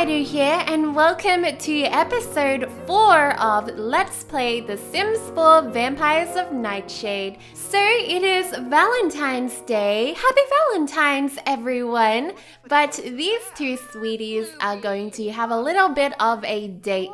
Kaleidow here, and welcome to episode 4 of Let's Play The Sims 4 Vampires of Nightshade. So it is Valentine's Day. Happy Valentine's, everyone! But these two sweeties are going to have a little bit of a date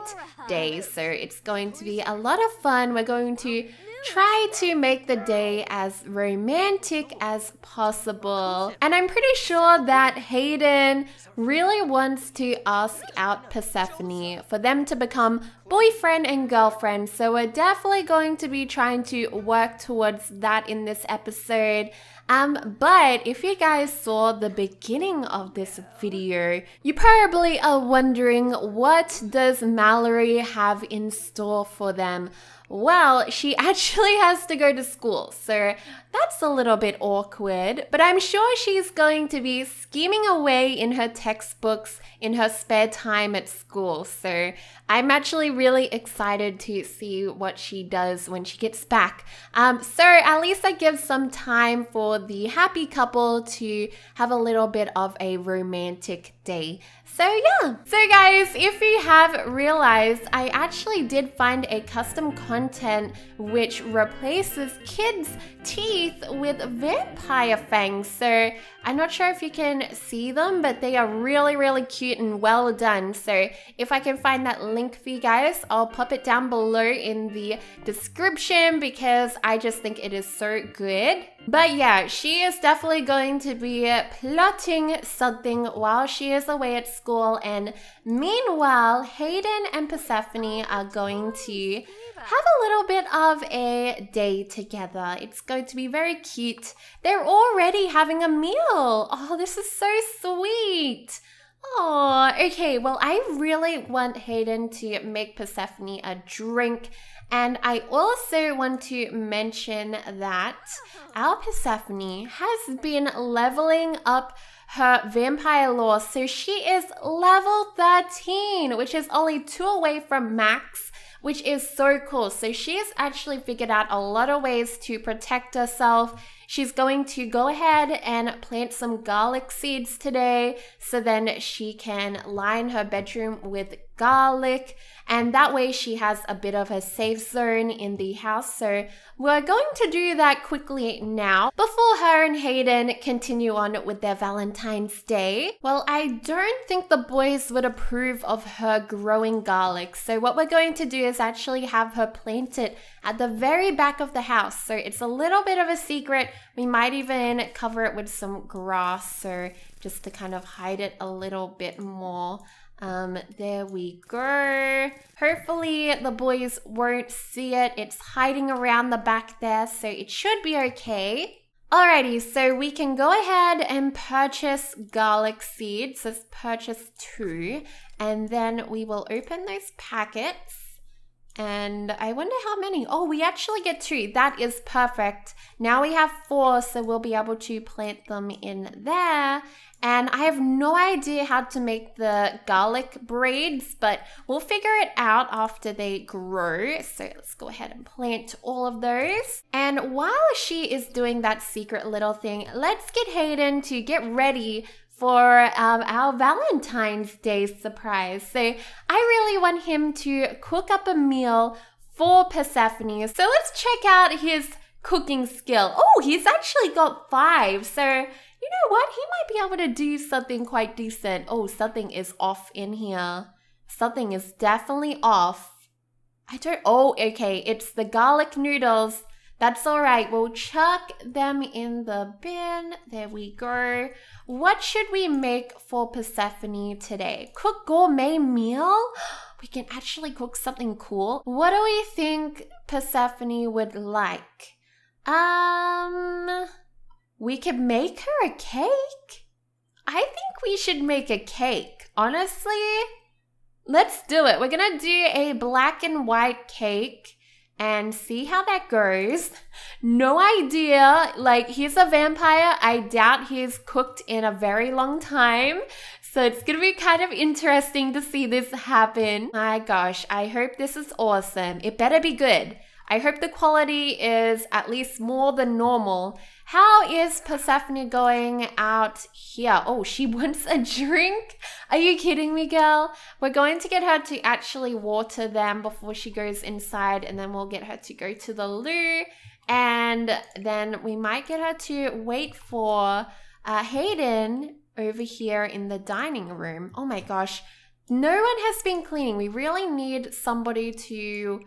day, so it's going to be a lot of fun. We're going to try to make the day as romantic as possible. And I'm pretty sure that Haden really wants to ask out Persephone for them to become boyfriend and girlfriend. So we're definitely going to be trying to work towards that in this episode. But if you guys saw the beginning of this video, you probably are wondering, what does Mallory have in store for them? Well, she actually has to go to school, so that's a little bit awkward, but I'm sure she's going to be scheming away in her textbooks in her spare time at school, so I'm actually really excited to see what she does when she gets back. So at least that gives some time for the happy couple to have a little bit of a romantic day. So yeah. So guys, if you have realized, I actually did find a custom content which replaces kids' teeth with vampire fangs. So I'm not sure if you can see them, but they are really, really cute and well done. So if I can find that link for you guys, I'll pop it down below in the description because I just think it is so good. But yeah, she is definitely going to be plotting something while she is away at school, and meanwhile Haden and Persephone are going to have a little bit of a day together. It's going to be very cute. They're already having a meal. Oh, this is so sweet. Oh, okay, well, I really want Haden to make Persephone a drink. And I also want to mention that our Persephone has been leveling up her vampire lore. So she is level 13, which is only 2 away from max, which is so cool. So she's actually figured out a lot of ways to protect herself. She's going to go ahead and plant some garlic seeds today, so then she can line her bedroom with garlic, and that way she has a bit of a safe zone in the house. So we're going to do that quickly now before her and Haden continue on with their Valentine's Day. Well, I don't think the boys would approve of her growing garlic, so what we're going to do is actually have her plant it at the very back of the house. So it's a little bit of a secret. We might even cover it with some grass, so just to kind of hide it a little bit more. There we go. Hopefully the boys won't see it. It's hiding around the back there, so it should be okay. Alrighty, so we can go ahead and purchase garlic seeds. Let's purchase 2, and then we will open those packets. And I wonder how many. Oh, we actually get 2. That is perfect. Now we have 4, so we'll be able to plant them in there. And I have no idea how to make the garlic braids, but we'll figure it out after they grow. So let's go ahead and plant all of those. And while she is doing that secret little thing, let's get Haden to get ready for our Valentine's Day surprise. So I really want him to cook up a meal for Persephone. So let's check out his cooking skill. Oh, he's actually got 5. So you know what? He might be able to do something quite decent. Oh, something is off in here. Something is definitely off. Oh, okay. It's the garlic noodles. That's all right. We'll chuck them in the bin. There we go. What should we make for Persephone today? Cook gourmet meal? We can actually cook something cool. What do we think Persephone would like? We could make her a cake. I think we should make a cake. Honestly, let's do it. We're gonna do a black and white cake and see how that goes. No idea, like, he's a vampire. I doubt he's cooked in a very long time, so it's gonna be kind of interesting to see this happen. My gosh, I hope this is awesome. It better be good. I hope the quality is at least more than normal. How is Persephone going out here? Oh, she wants a drink? Are you kidding me, girl? We're going to get her to actually water them before she goes inside, and then we'll get her to go to the loo, and then we might get her to wait for Haden over here in the dining room. Oh my gosh, no one has been cleaning. We really need somebody to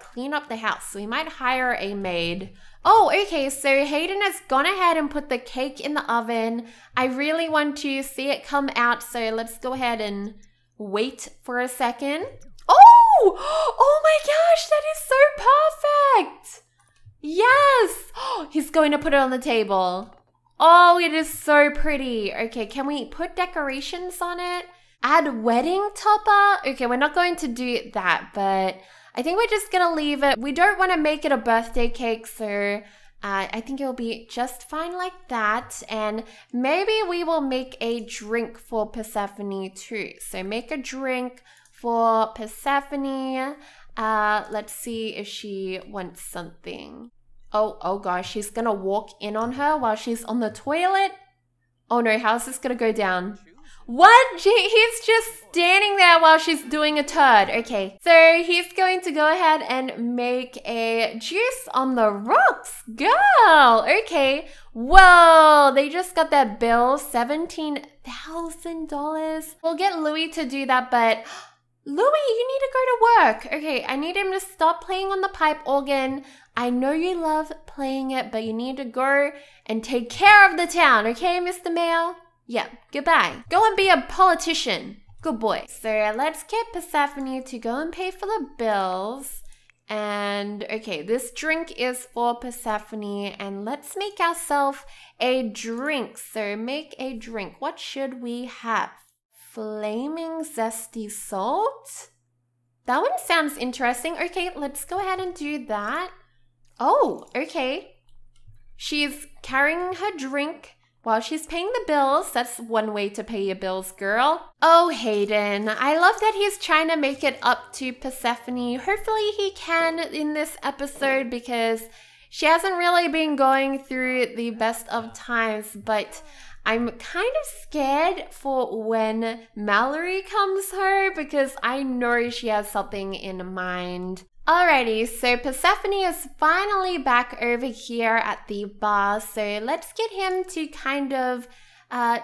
clean up the house. So we might hire a maid. Oh, okay, so Haden has gone ahead and put the cake in the oven. I really want to see it come out, so let's go ahead and wait for a second. Oh! Oh my gosh, that is so perfect! Yes! Oh, he's going to put it on the table. Oh, it is so pretty. Okay, can we put decorations on it? Add wedding topper? Okay, we're not going to do that, but I think we're just gonna leave it. We don't wanna make it a birthday cake, so I think it'll be just fine like that. And maybe we will make a drink for Persephone too. So make a drink for Persephone. Let's see if she wants something. Oh gosh, he's gonna walk in on her while she's on the toilet. Oh no, how's this gonna go down? What? He's just standing there while she's doing a turd. Okay, so he's going to go ahead and make a juice on the rocks. Girl, okay. Whoa, they just got their bill, $17,000. We'll get Louis to do that, but Louis, you need to go to work. Okay, I need him to stop playing on the pipe organ. I know you love playing it, but you need to go and take care of the town, okay, Mr. Mayor? Yeah, goodbye. Go and be a politician. Good boy. So let's get Persephone to go and pay for the bills. And okay, this drink is for Persephone. And let's make ourselves a drink. So make a drink. What should we have? Flaming zesty salt? That one sounds interesting. Okay, let's go ahead and do that. Oh, okay. She's carrying her drink while she's paying the bills. That's one way to pay your bills, girl. Oh, Haden. I love that he's trying to make it up to Persephone. Hopefully he can in this episode, because she hasn't really been going through the best of times, but I'm kind of scared for when Mallory comes home, because I know she has something in mind. Alrighty, so Persephone is finally back over here at the bar, so let's get him to kind of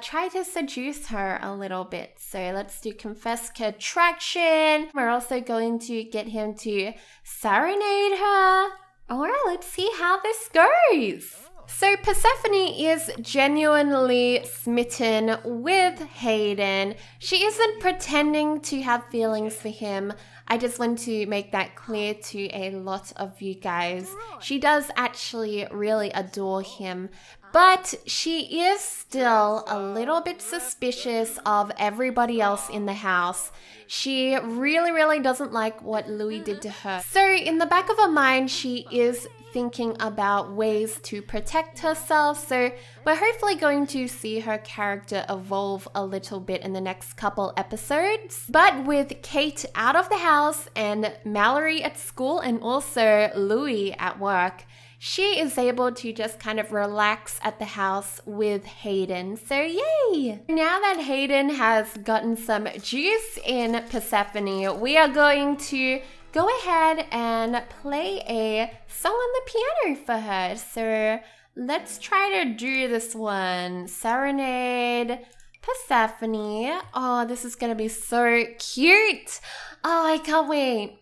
try to seduce her a little bit. So let's do confess contraction. We're also going to get him to serenade her. Alright, let's see how this goes. So Persephone is genuinely smitten with Haden. She isn't pretending to have feelings for him. I just want to make that clear to a lot of you guys. She does actually really adore him, but she is still a little bit suspicious of everybody else in the house. She really, really doesn't like what Louis did to her. So in the back of her mind, she is thinking about ways to protect herself, so we're hopefully going to see her character evolve a little bit in the next couple episodes. But with Cate out of the house and Mallory at school and also Louis at work, she is able to just kind of relax at the house with Haden, so yay! Now that Haden has gotten some juice in Persephone, we are going to go ahead and play a song on the piano for her. So let's try to do this one. Serenade Persephone. Oh, this is gonna be so cute. Oh, I can't wait.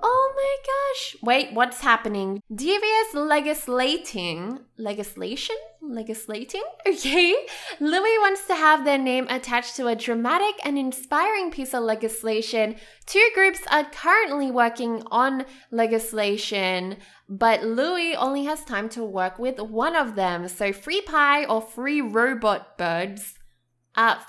Oh my gosh. Wait, what's happening? Devious legislating. Legislation? Legislating? Okay. Louis wants to have their name attached to a dramatic and inspiring piece of legislation. Two groups are currently working on legislation, but Louis only has time to work with one of them. So free pie or free robot birds.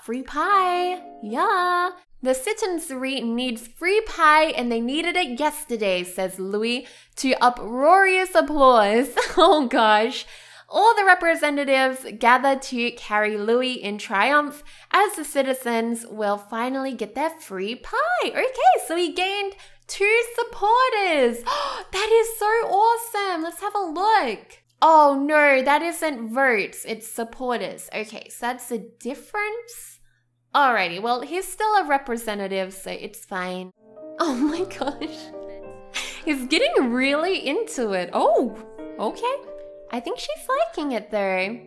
Free pie. Yeah. The citizenry needs free pie and they needed it yesterday, says Louis, to uproarious applause. Oh gosh. All the representatives gather to carry Louis in triumph as the citizens will finally get their free pie. Okay, so he gained 2 supporters. That is so awesome. Let's have a look. Oh no, that isn't votes, it's supporters. Okay, so that's the difference. Alrighty, well, he's still a representative, so it's fine. Oh my gosh. He's getting really into it. Oh, okay. I think she's liking it though.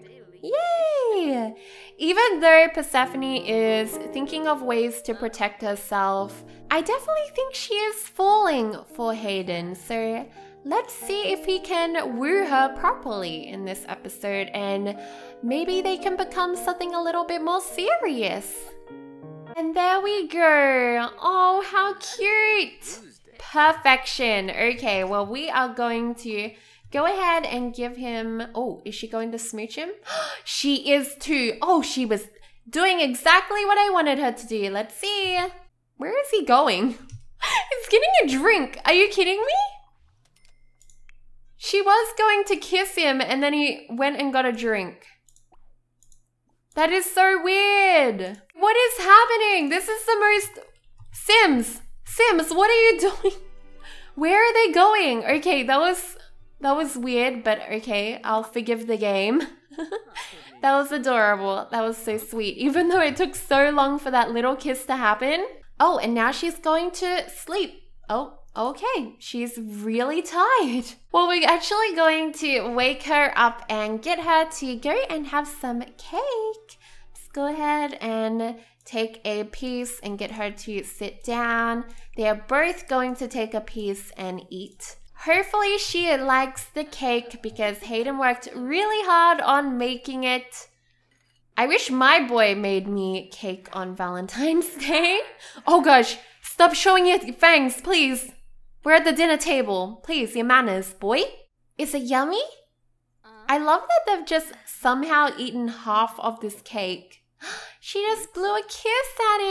Yay! Even though Persephone is thinking of ways to protect herself, I definitely think she is falling for Haden, so let's see if he can woo her properly in this episode and maybe they can become something a little bit more serious. And there we go! Oh, how cute! Perfection! Okay, well, we are going to go ahead and give him... Oh, is she going to smooch him? She is too. Oh, she was doing exactly what I wanted her to do. Let's see. Where is he going? He's getting a drink. Are you kidding me? She was going to kiss him and then he went and got a drink. That is so weird. What is happening? This is the most... Sims, what are you doing? Where are they going? Okay, that was weird, but okay, I'll forgive the game. That was adorable. That was so sweet, even though it took so long for that little kiss to happen. Oh, and now she's going to sleep. Oh, okay. She's really tired. Well, we're actually going to wake her up and get her to go and have some cake. Let's go ahead and take a piece and get her to sit down. They are both going to take a piece and eat. Hopefully she likes the cake because Haden worked really hard on making it. I wish my boy made me cake on Valentine's Day. Oh gosh, stop showing your fangs, please. We're at the dinner table. Please, your manners, boy. Is it yummy? I love that they've just somehow eaten half of this cake. She just blew a kiss at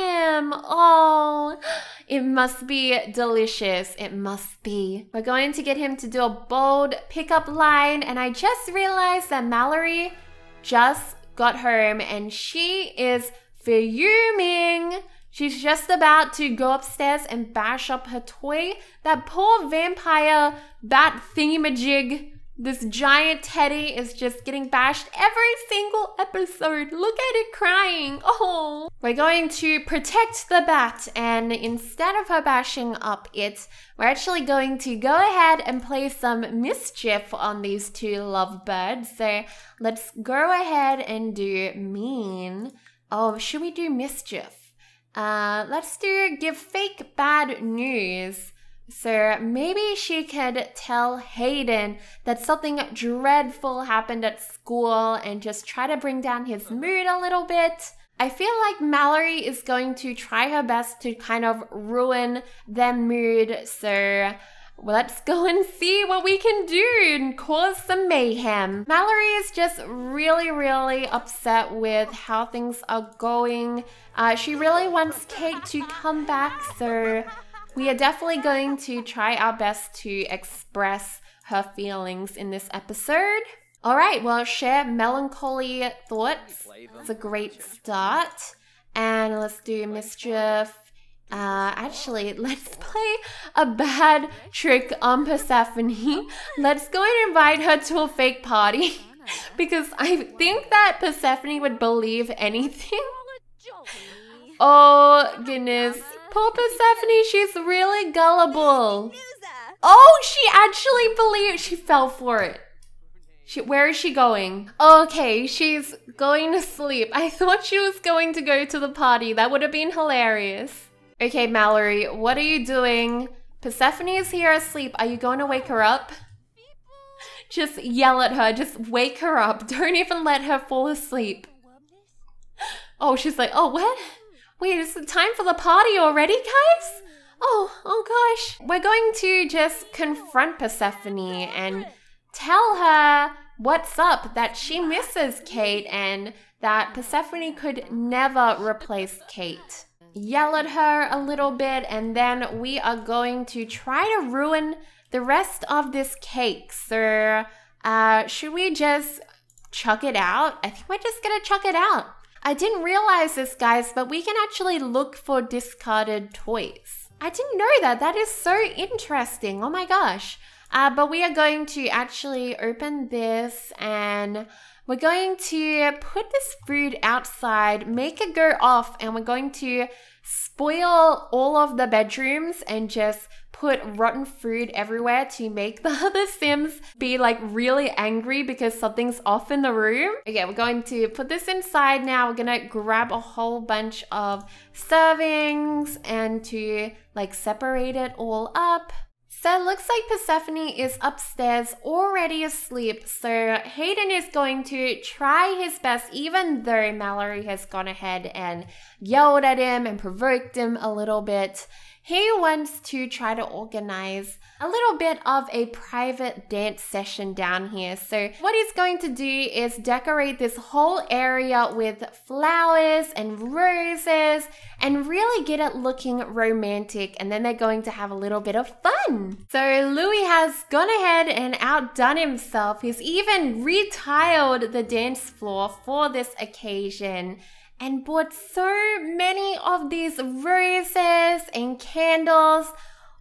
him. Oh, it must be delicious. It must be. We're going to get him to do a bold pickup line. And I just realized that Mallory just got home and she is fuming. She's just about to go upstairs and bash up her toy. That poor vampire bat thingamajig. This giant teddy is just getting bashed every single episode. Look at it crying. Oh, we're going to protect the bat, and instead of her bashing up it, we're actually going to go ahead and play some mischief on these two lovebirds. So let's go ahead and do mean. Oh, should we do mischief? Let's do give fake bad news. So maybe she could tell Haden that something dreadful happened at school and just try to bring down his mood a little bit. I feel like Mallory is going to try her best to kind of ruin their mood. So let's go and see what we can do and cause some mayhem. Mallory is just really, really upset with how things are going. She really wants Cate to come back, so... we are definitely going to try our best to express her feelings in this episode. All right, well, share melancholy thoughts. It's a great start. And let's do mischief. Actually, let's play a bad trick on Persephone. Let's go and invite her to a fake party because I think that Persephone would believe anything. Oh, goodness. Poor Persephone, she's really gullible. Oh, she actually believed. She fell for it. Where is she going? Okay, she's going to sleep. I thought she was going to go to the party. That would have been hilarious. Okay, Mallory, what are you doing? Persephone is here asleep. Are you going to wake her up? Just yell at her. Just wake her up. Don't even let her fall asleep. Oh, she's like, oh, what? Wait, is it time for the party already, guys? Oh gosh. We're going to just confront Persephone and tell her what's up, that she misses Cate and that Persephone could never replace Cate. Yell at her a little bit and then we are going to try to ruin the rest of this cake. So should we just chuck it out? I think we're just gonna chuck it out. I didn't realize this, guys, but we can actually look for discarded toys. I didn't know that. That is so interesting. Oh my gosh. But we are going to actually open this and we're going to put this food outside, make it go off, and we're going to spoil all of the bedrooms and just put rotten food everywhere to make the other Sims be like really angry because something's off in the room. Okay, we're going to put this inside now. We're gonna grab a whole bunch of servings and to like separate it all up. So it looks like Persephone is upstairs already asleep, so Haden is going to try his best even though Mallory has gone ahead and yelled at him and provoked him a little bit. He wants to try to organize a little bit of a private dance session down here. So what he's going to do is decorate this whole area with flowers and roses and really get it looking romantic, and then they're going to have a little bit of fun. So Louis has gone ahead and outdone himself. He's even retiled the dance floor for this occasion and bought so many of these roses and candles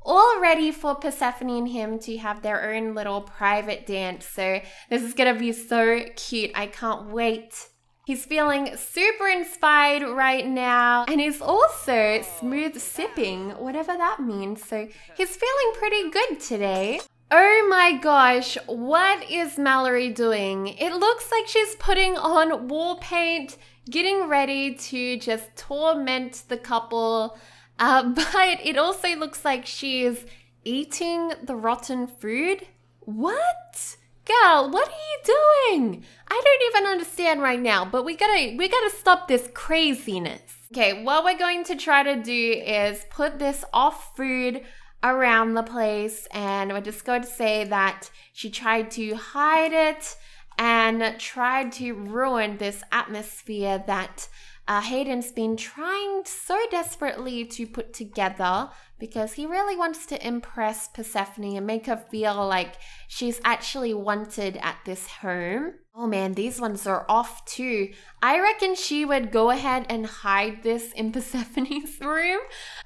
all ready for Persephone and him to have their own little private dance. So this is gonna be so cute. I can't wait. He's feeling super inspired right now, and he's also smooth sipping, whatever that means. So he's feeling pretty good today. Oh my gosh, what is Mallory doing? It looks like she's putting on wall paint, getting ready to just torment the couple, but it also looks like she is eating the rotten food. What? Girl, what are you doing? I don't even understand right now, but we gotta stop this craziness. Okay, what we're going to try to do is put this off food around the place, and we're just going to say that she tried to hide it and tried to ruin this atmosphere that Haden's been trying so desperately to put together because he really wants to impress Persephone and make her feel like she's actually wanted at this home. Oh man, these ones are off too. I reckon she would go ahead and hide this in Persephone's room.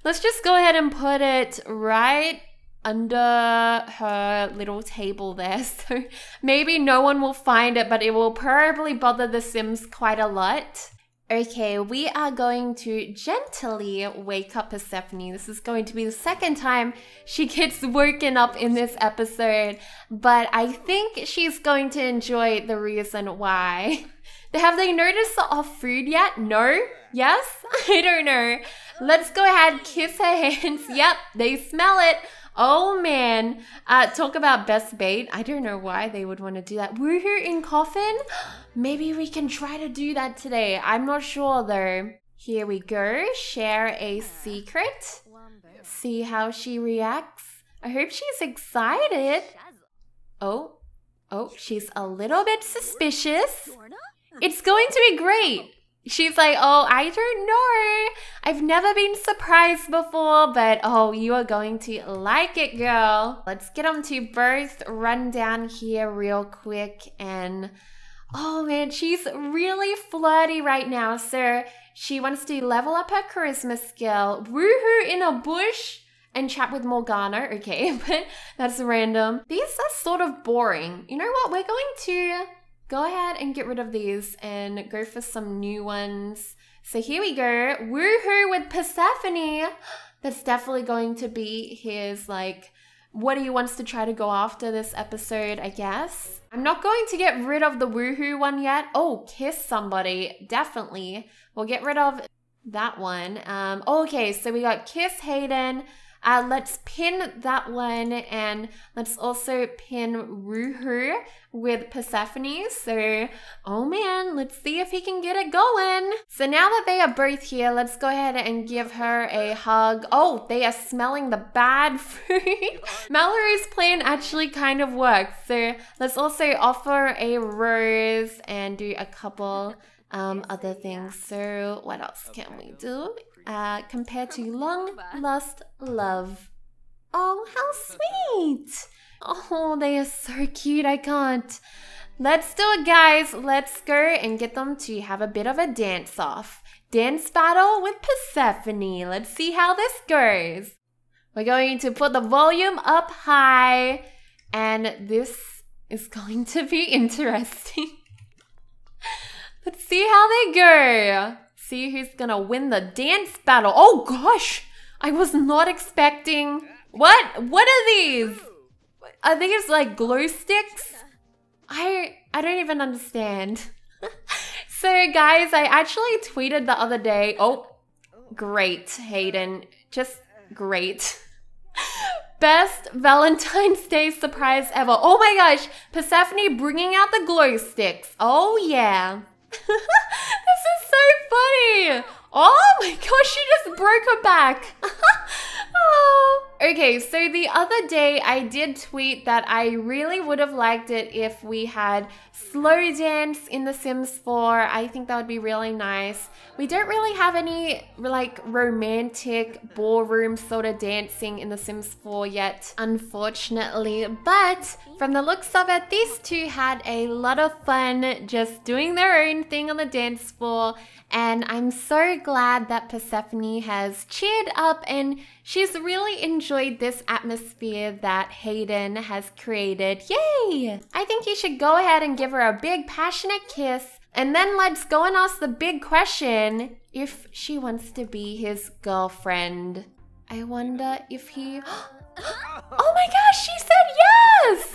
Let's just go ahead and put it right under her little table there, so maybe no one will find it, but it will probably bother the Sims quite a lot. Okay, we are going to gently wake up Persephone. This is going to be the second time she gets woken up in this episode, but I think she's going to enjoy the reason why. Have they noticed the off food yet? No? Yes? I don't know. Let's go ahead, kiss her hands. Yep, they smell it. Oh man, talk about best bait. I don't know why they would want to do that. Woohoo in coffin? Maybe we can try to do that today. I'm not sure though. Here we go. Share a secret. See how she reacts. I hope she's excited. Oh, she's a little bit suspicious. It's going to be great. She's like, oh, I don't know. I've never been surprised before, but oh, you are going to like it, girl. Let's get them to both run down here real quick. And oh man, she's really flirty right now. So she wants to level up her charisma skill. Woohoo in a bush and chat with Morgana. Okay, but that's random. These are sort of boring. You know what? We're going to go ahead and get rid of these and go for some new ones. So here we go. Woohoo with Persephone. That's definitely going to be his, like, what he wants to try to go after this episode, I guess. I'm not going to get rid of the woohoo one yet. Oh, kiss somebody. Definitely. We'll get rid of that one. Okay, so we got kiss Haden. Let's pin that one, and let's also pin woohoo with Persephone. So, oh man, let's see if he can get it going. So now that they are both here, let's go ahead and give her a hug. Oh, they are smelling the bad food. Mallory's plan actually kind of worked. So let's also offer a rose and do a couple other things. So what else can we do? Compared to long lost love. Oh, how sweet. Oh, they are so cute. I can't. Let's do it, guys. Let's go and get them to have a bit of a dance off. Dance battle with Persephone. Let's see how this goes. We're going to put the volume up high and this is going to be interesting. Let's see how they go. See who's gonna win the dance battle. Oh gosh, I was not expecting. What are these? Are these like glow sticks? I don't even understand. So guys, I actually tweeted the other day. Oh, great, Haden. Just great. Best Valentine's Day surprise ever. Oh my gosh, Persephone bringing out the glow sticks. Oh yeah. This is so funny. Oh my gosh, she just broke her back. Oh. Okay, so the other day I did tweet that I really would have liked it if we had slow dance in The Sims 4. I think that would be really nice. We don't really have any like romantic ballroom sort of dancing in The Sims 4 yet, unfortunately. But from the looks of it, these two had a lot of fun just doing their own thing on the dance floor. And I'm so glad that Persephone has cheered up and she's really enjoyed this atmosphere that Haden has created. Yay! I think you should go ahead and give her a big passionate kiss, and then let's go and ask the big question if she wants to be his girlfriend. I wonder if he... Oh my gosh, she said yes!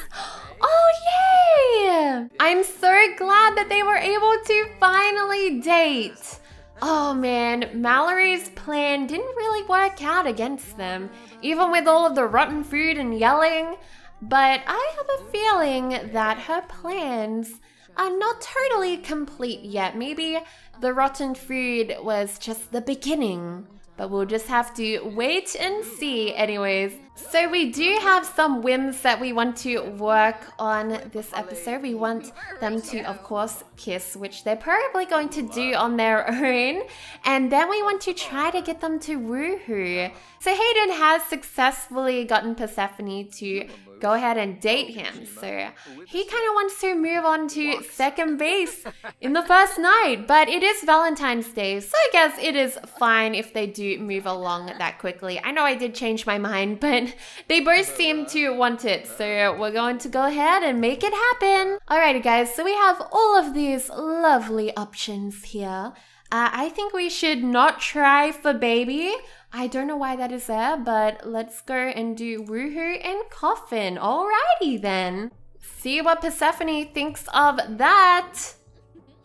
Oh yay! I'm so glad that they were able to finally date. Oh man, Mallory's plan didn't really work out against them, even with all of the rotten food and yelling. But I have a feeling that her plans are not totally complete yet. Maybe the rotten food was just the beginning. But we'll just have to wait and see anyways. So we do have some whims that we want to work on this episode. We want them to, of course, kiss, which they're probably going to do on their own. And then we want to try to get them to woohoo. So Haden has successfully gotten Persephone to go ahead and date him. So he kind of wants to move on to second base in the first night, but it is Valentine's Day. So I guess it is fine if they do move along that quickly. I know I did change my mind, but they both seem to want it. So we're going to go ahead and make it happen. Alrighty guys, so we have all of these lovely options here. I think we should not try for baby. I don't know why that is there, but let's go and do woohoo and coffin. Alrighty then. See what Persephone thinks of that.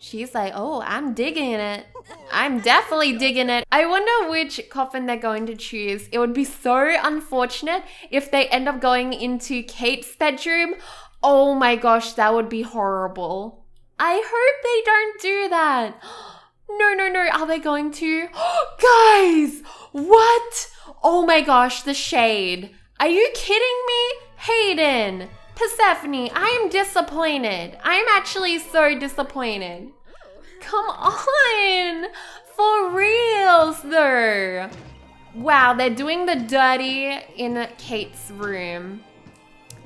She's like, oh, I'm digging it. I'm definitely digging it. I wonder which coffin they're going to choose. It would be so unfortunate if they end up going into Kate's bedroom. Oh my gosh, that would be horrible. I hope they don't do that. No, no, no. Are they going to? Guys, what? Oh my gosh, the shade. Are you kidding me? Haden, Persephone, I am disappointed. I'm actually so disappointed. Come on. For reals though. Wow, they're doing the dirty in Kate's room.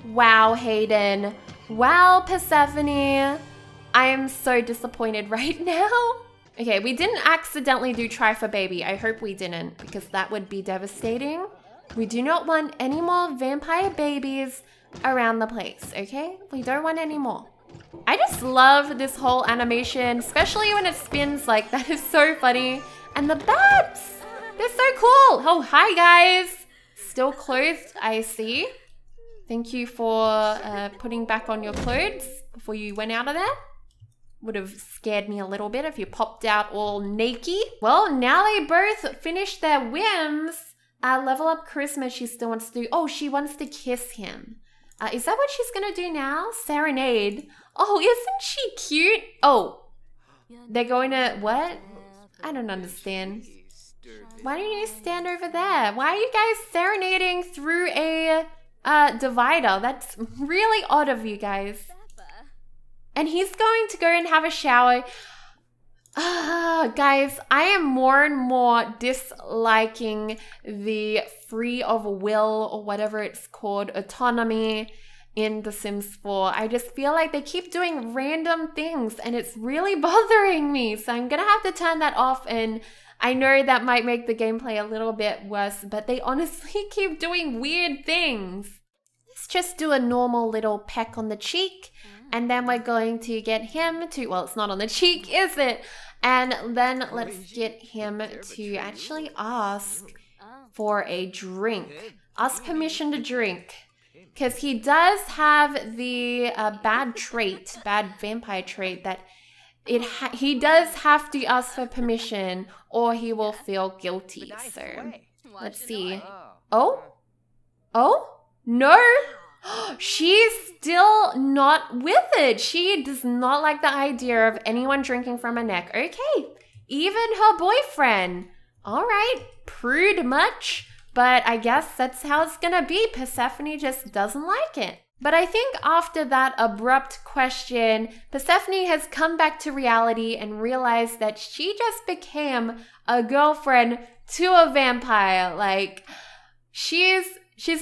Wow, Haden. Wow, Persephone. I am so disappointed right now. Okay, we didn't accidentally do try for baby. I hope we didn't, because that would be devastating. We do not want any more vampire babies around the place, okay? We don't want any more. I just love this whole animation, especially when it spins like that is so funny. And the bats! They're so cool! Oh, hi guys! Still clothed, I see. Thank you for putting back on your clothes before you went out of there. Would have scared me a little bit if you popped out all naked. Well, now they both finished their whims. Level up charisma she still wants to do. Oh, she wants to kiss him. Is that what she's gonna do now? Serenade. Oh, isn't she cute? Oh, they're going to, what? I don't understand. Why don't you stand over there? Why are you guys serenading through a divider? That's really odd of you guys. And he's going to go and have a shower. Guys, I am more and more disliking the free of will or whatever it's called, autonomy in The Sims 4. I just feel like they keep doing random things and it's really bothering me. So I'm gonna have to turn that off, and I know that might make the gameplay a little bit worse, but they honestly keep doing weird things. Let's just do a normal little peck on the cheek. And then we're going to get him to, well, it's not on the cheek, is it? And then let's get him to actually ask for a drink. Ask permission to drink. Because he does have the bad vampire trait that he does have to ask for permission or he will feel guilty. So let's see. Oh? Oh? No! She's still not with it. She does not like the idea of anyone drinking from her neck. Okay, even her boyfriend. All right, prude much, but I guess that's how it's gonna be. Persephone just doesn't like it. But I think after that abrupt question, Persephone has come back to reality and realized that she just became a girlfriend to a vampire. Like, she's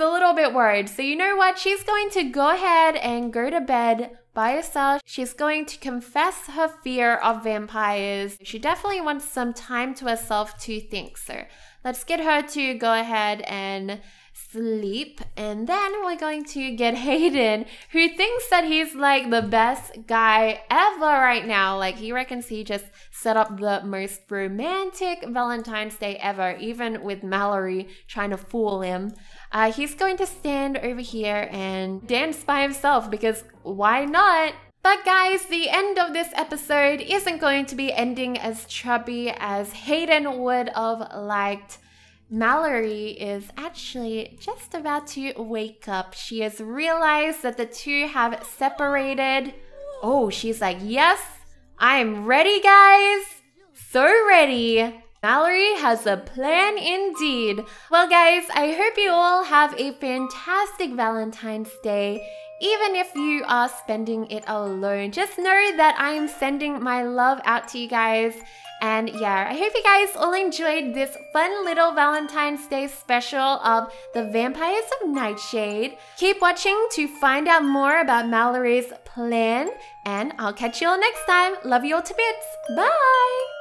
a little bit worried. So you know what? She's going to go ahead and go to bed by herself. She's going to confess her fear of vampires. She definitely wants some time to herself to think. So let's get her to go ahead and sleep. And then we're going to get Haden, who thinks that he's like the best guy ever right now. Like, he reckons he just set up the most romantic Valentine's Day ever, even with Mallory trying to fool him. He's going to stand over here and dance by himself because why not? But guys, the end of this episode isn't going to be ending as chubby as Haden would have liked. Mallory is actually just about to wake up. She has realized that the two have separated. Oh, she's like, yes, I'm ready, guys. So ready. Mallory has a plan indeed. Well, guys, I hope you all have a fantastic Valentine's Day. Even if you are spending it alone, just know that I am sending my love out to you guys. And yeah, I hope you guys all enjoyed this fun little Valentine's Day special of The Vampires of Nightshade. Keep watching to find out more about Mallory's plan. And I'll catch you all next time. Love you all to bits. Bye!